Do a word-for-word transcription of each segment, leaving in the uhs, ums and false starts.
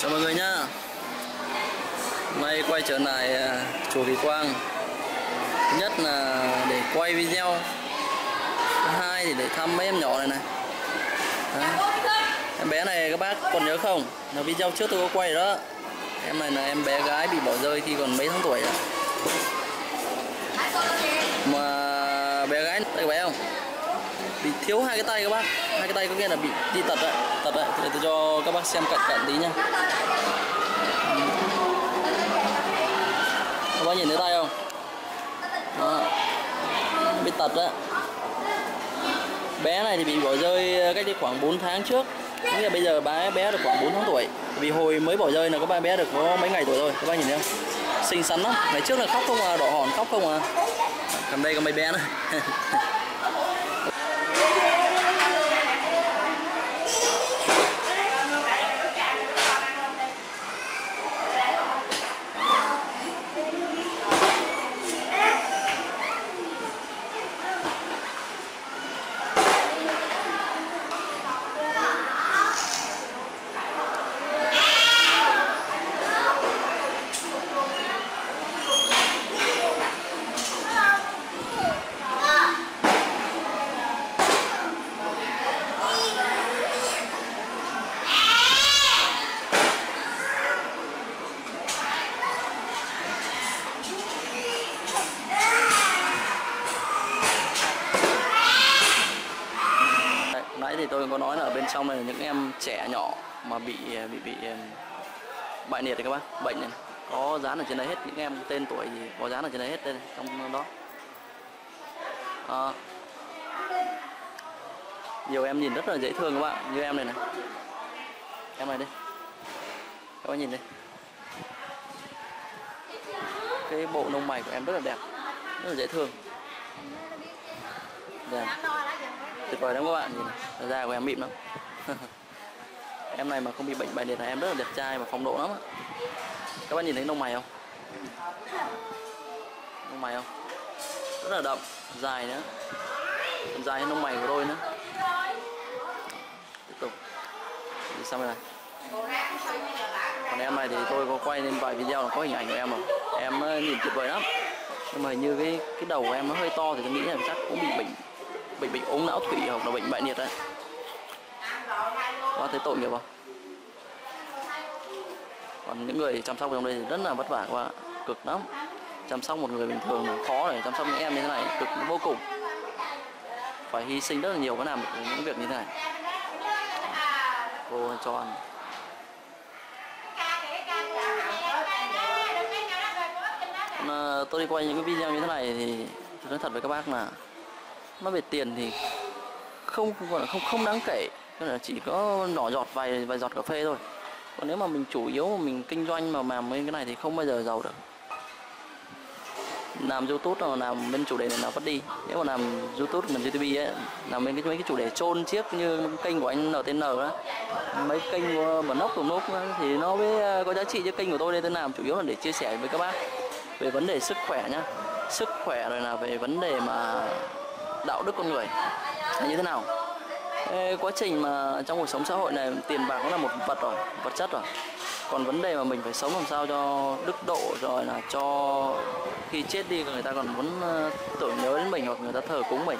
Chào mọi người nhá. Hôm nay quay trở lại chùa Kỳ Quang. Thứ nhất là để quay video, thứ hai thì để thăm mấy em nhỏ này này. Đấy. Em bé này các bác còn nhớ không? Là video trước tôi có quay đó. Em này là em bé gái bị bỏ rơi khi còn mấy tháng tuổi đó. Mà bé gái các bé không? Bị thiếu hai cái tay các bác, hai cái tay có nghĩa là bị đi tật đấy, tật đấy. Thì để tôi cho các bác xem cận cận tí nha. Các bác nhìn thấy tay không? Đó. Bị tật đấy. Bé này thì bị bỏ rơi cách đây khoảng bốn tháng trước. Nghĩa là bây giờ bé bé được khoảng bốn tháng tuổi. Vì hồi mới bỏ rơi là các bé được có mấy ngày tuổi rồi. Các bác nhìn thấy không? Xinh xắn lắm. Ngày trước là khóc không à, đỏ hòn khóc không à. Còn đây có mấy bé này. Thì tôi có nói là ở bên trong này là những em trẻ nhỏ mà bị bị bị bại liệt này các bác, bệnh này có dán ở trên đấy hết, những em tên tuổi thì có dán ở trên đấy hết đây này, trong đó à, nhiều em nhìn rất là dễ thương các bạn, như em này này, em này đây, các bạn nhìn đây, cái bộ lông mày của em rất là đẹp, rất là dễ thương, đẹp. Tuyệt vời lắm các bạn, nhìn này, da của em mịn lắm. Em này mà không bị bệnh bại liệt là em rất là đẹp trai và phong độ lắm. Các bạn nhìn thấy lông mày không? Lông mày không? Rất là đậm, dài nữa. Còn dài hơn lông mày của tôi nữa. Tiếp tục. Đi sang bên này. Còn em này thì tôi có quay lên vài video là có hình ảnh của em rồi. Em nhìn tuyệt vời lắm. Nhưng mà hình như cái cái đầu của em nó hơi to thì tôi nghĩ là chắc cũng bị bệnh bệnh bệnh ống não tụy hoặc là bệnh bại liệt đấy. Quá thấy tội nghiệp không? Còn những người chăm sóc trong đây thì rất là vất vả các bạn, cực lắm. Chăm sóc một người bình thường là khó, để chăm sóc những em như thế này cực vô cùng. Phải hy sinh rất là nhiều mới làm được những việc như thế này. Cô cho ăn. Còn tôi đi quay những cái video như thế này thì tôi nói thật với các bác là nói về tiền thì không gọi là không không đáng kể, tức là chỉ có nhỏ giọt vài vài giọt cà phê thôi. Còn nếu mà mình chủ yếu mà mình kinh doanh mà làm cái này thì không bao giờ giàu được. Làm YouTube là làm bên chủ đề này là vất đi. Nếu mà làm YouTube mình YouTube ấy, làm bên cái mấy cái chủ đề chôn chiếc như kênh của anh en tê en đó, mấy kênh mà nóc tụm nóc thì nó mới có giá trị. Cho kênh của tôi đây tôi làm chủ yếu là để chia sẻ với các bác về vấn đề sức khỏe nhá, sức khỏe rồi là về vấn đề mà đạo đức con người là như thế nào. Ê, quá trình mà trong cuộc sống xã hội này tiền bạc nó là một vật rồi, vật chất rồi. Còn vấn đề mà mình phải sống làm sao cho đức độ, rồi là cho khi chết đi người ta còn muốn tưởng nhớ đến mình hoặc người ta thờ cúng mình.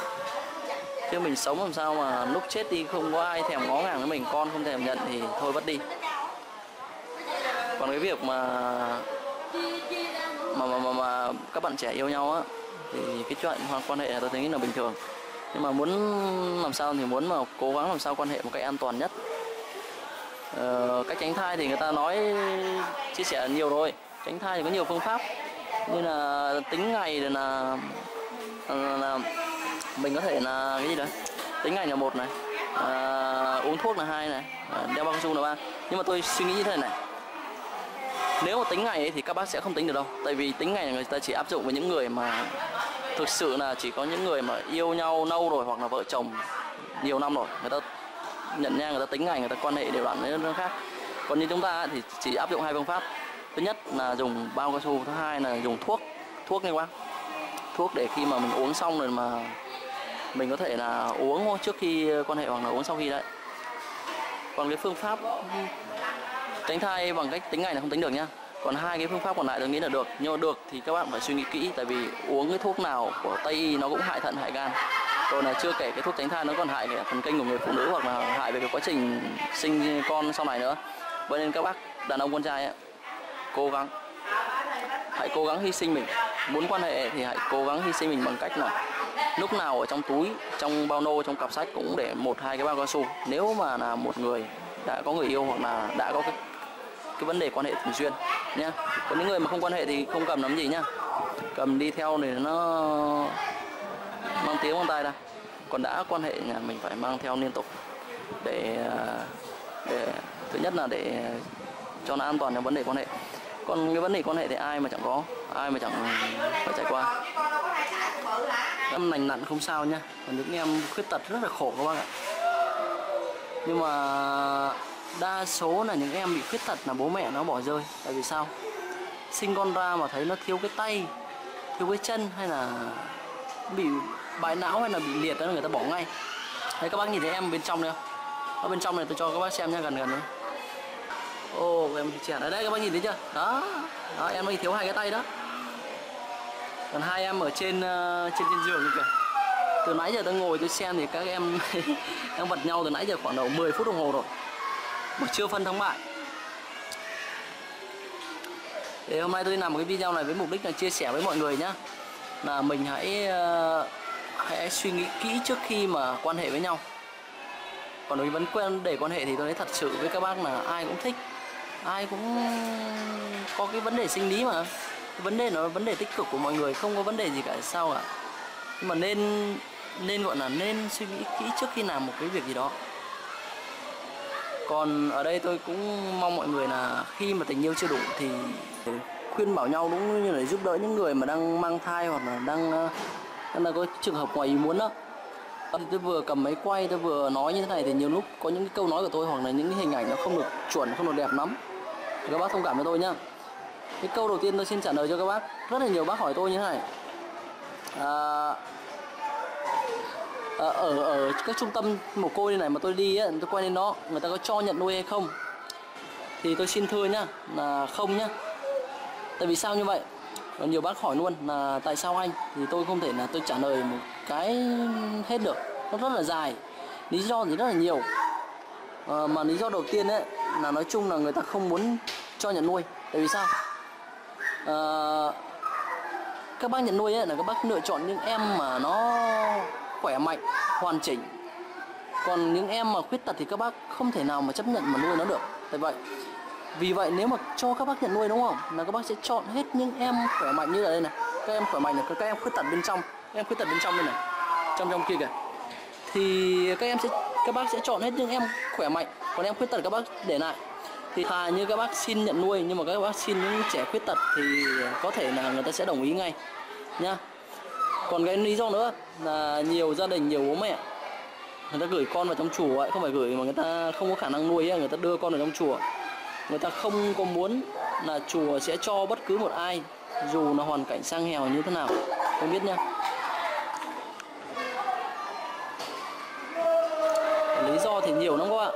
Chứ mình sống làm sao mà lúc chết đi không có ai thèm ngó ngàng đến mình, con không thèm nhận thì thôi vất đi. Còn cái việc mà mà mà, mà, mà các bạn trẻ yêu nhau á thì cái chuyện quan hệ là tôi thấy là bình thường, nhưng mà muốn làm sao thì muốn mà cố gắng làm sao quan hệ một cách an toàn nhất. Ờ, cách tránh thai thì người ta nói chia sẻ nhiều rồi, tránh thai thì có nhiều phương pháp như là tính ngày rồi là, là, là, là mình có thể là cái gì đấy, tính ngày là một này, à, uống thuốc là hai này, à, đeo bao cao su là ba. Nhưng mà tôi suy nghĩ như thế này này, nếu mà tính ngày ấy thì các bác sẽ không tính được đâu, tại vì tính ngày người ta chỉ áp dụng với những người mà thực sự là chỉ có những người mà yêu nhau lâu rồi hoặc là vợ chồng nhiều năm rồi, người ta nhận nha, người ta tính ngày, người ta quan hệ đều đặn với nó khác. Còn như chúng ta thì chỉ áp dụng hai phương pháp, thứ nhất là dùng bao cao su, thứ hai là dùng thuốc thuốc nghe quá thuốc để khi mà mình uống xong rồi mà mình có thể là uống trước khi quan hệ hoặc là uống sau khi đấy. Còn cái phương pháp tránh thai bằng cách tính ngày là không tính được nhá. Còn hai cái phương pháp còn lại tôi nghĩ là được, nhưng mà được thì các bạn phải suy nghĩ kỹ, tại vì uống cái thuốc nào của Tây y nó cũng hại thận hại gan, rồi là chưa kể cái thuốc tránh thai nó còn hại thần kinh của người phụ nữ hoặc là hại về cái quá trình sinh con sau này nữa. Vậy nên các bác đàn ông con trai ấy, cố gắng hãy cố gắng hy sinh mình, muốn quan hệ thì hãy cố gắng hy sinh mình bằng cách là lúc nào ở trong túi, trong bao nô, trong cặp sách cũng để một hai cái bao cao su. Nếu mà là một người đã có người yêu hoặc là đã có cái, cái vấn đề quan hệ thường xuyên nhá. Còn những người mà không quan hệ thì không cầm lắm gì nhá, cầm đi theo thì nó mang tiếng mang tai ra. Còn đã quan hệ là mình phải mang theo liên tục để, để thứ nhất là để cho nó an toàn trong vấn đề quan hệ. Còn cái vấn đề quan hệ thì ai mà chẳng có, ai mà chẳng phải trải qua. Em lành lặn không sao nha, còn những em khuyết tật rất là khổ các bác ạ. Nhưng mà đa số là những em bị khuyết tật là bố mẹ nó bỏ rơi. Tại vì sao? Sinh con ra mà thấy nó thiếu cái tay, thiếu cái chân hay là bị bại não hay là bị liệt đó, người ta bỏ ngay. Đấy, các bác nhìn thấy em bên trong đây không? Ở bên trong này tôi cho các bác xem nha, gần gần đấy. Ô, oh, em trẻ ở đây các bác nhìn thấy chưa? Đó, đó em ấy thiếu hai cái tay đó. Còn hai em ở trên uh, trên trên giường kìa. Từ nãy giờ tôi ngồi tôi xem thì các em em vật nhau từ nãy giờ khoảng đầu mười phút đồng hồ rồi, mà chưa phân thắng bại. Thì hôm nay tôi làm một cái video này với mục đích là chia sẻ với mọi người nhá, là mình hãy uh, hãy suy nghĩ kỹ trước khi mà quan hệ với nhau. Còn đối với vấn đề quan hệ thì tôi thấy thật sự với các bác là ai cũng thích, ai cũng có cái vấn đề sinh lý mà. Vấn đề nó vấn đề tích cực của mọi người, không có vấn đề gì cả sao cả. Nhưng mà nên nên gọi là nên suy nghĩ kỹ trước khi làm một cái việc gì đó. Còn ở đây tôi cũng mong mọi người là khi mà tình yêu chưa đủ thì khuyên bảo nhau, đúng như là giúp đỡ những người mà đang mang thai hoặc là đang, đang là có trường hợp ngoài ý muốn đó. Tôi vừa cầm máy quay, tôi vừa nói như thế này thì nhiều lúc có những cái câu nói của tôi hoặc là những cái hình ảnh nó không được chuẩn, không được đẹp lắm. Thì các bác thông cảm với tôi nhá. Cái câu đầu tiên tôi xin trả lời cho các bác, rất là nhiều bác hỏi tôi như thế này. À, ở ở các trung tâm mồ côi này mà tôi đi ấy, tôi quay lên đó, người ta có cho nhận nuôi hay không? Thì tôi xin thưa nhá, là không nhá. Tại vì sao như vậy? Nhiều bác hỏi luôn là tại sao anh, thì tôi không thể là tôi trả lời một cái hết được, nó rất là dài, lý do thì rất là nhiều. À, mà lý do đầu tiên ấy là nói chung là người ta không muốn cho nhận nuôi. Tại vì sao? À, các bác nhận nuôi ấy là các bác lựa chọn những em mà nó khỏe mạnh, hoàn chỉnh. Còn những em mà khuyết tật thì các bác không thể nào mà chấp nhận mà nuôi nó được. Tại vậy Vì vậy nếu mà cho các bác nhận nuôi, đúng không, là các bác sẽ chọn hết những em khỏe mạnh như ở đây này. Các em khỏe mạnh là các em khuyết tật bên trong, các em khuyết tật bên trong đây này, trong trong kia kìa. Thì các em sẽ các bác sẽ chọn hết những em khỏe mạnh, còn em khuyết tật các bác để lại. Thì thà như các bác xin nhận nuôi, nhưng mà các bác xin những trẻ khuyết tật thì có thể là người ta sẽ đồng ý ngay nhá. Còn cái lý do nữa là nhiều gia đình, nhiều bố mẹ người ta gửi con vào trong chùa ấy, không phải gửi mà người ta không có khả năng nuôi ấy, người ta đưa con vào trong chùa. Người ta không có muốn là chùa sẽ cho bất cứ một ai, dù là hoàn cảnh sang nghèo như thế nào, không biết nha. Lý do thì nhiều lắm các bạn.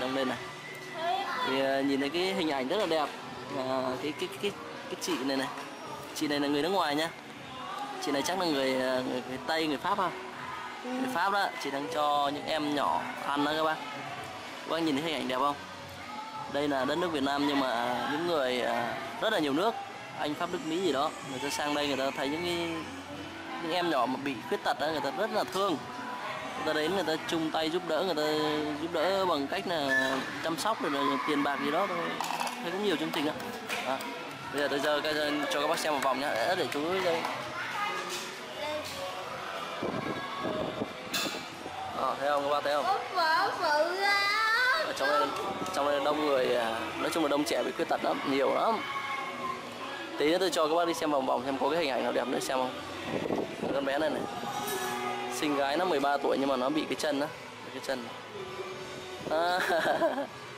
trong đây này. Thì nhìn thấy cái hình ảnh rất là đẹp. À, cái, cái, cái, cái chị này này, chị này là người nước ngoài nhá. Chị này chắc là người người, người Tây, người Pháp không? Ừ. Người Pháp đó, chị đang cho những em nhỏ ăn đó các bác. Các bác nhìn thấy hình ảnh đẹp không? Đây là đất nước Việt Nam nhưng mà những người rất là nhiều nước, Anh, Pháp, Đức, Mỹ gì đó, người ta sang đây người ta thấy những cái, những em nhỏ mà bị khuyết tật đó, người ta rất là thương. Người ta đến người ta chung tay giúp đỡ, người ta giúp đỡ bằng cách là chăm sóc rồi là tiền bạc gì đó thôi. Thấy cũng nhiều chương trình ạ. À, bây giờ tôi giờ cho các bác xem một vòng nhá, để chú đây. À, thấy không các bác, thấy không? Ở trong đây, trong đây đông người, nói chung là đông trẻ bị khuyết tật lắm, nhiều lắm. Tí nữa tôi cho các bác đi xem vòng vòng xem có cái hình ảnh nào đẹp nữa xem không. Con bé này này, xinh gái, nó mười ba tuổi nhưng mà nó bị cái chân đó, cái chân. À.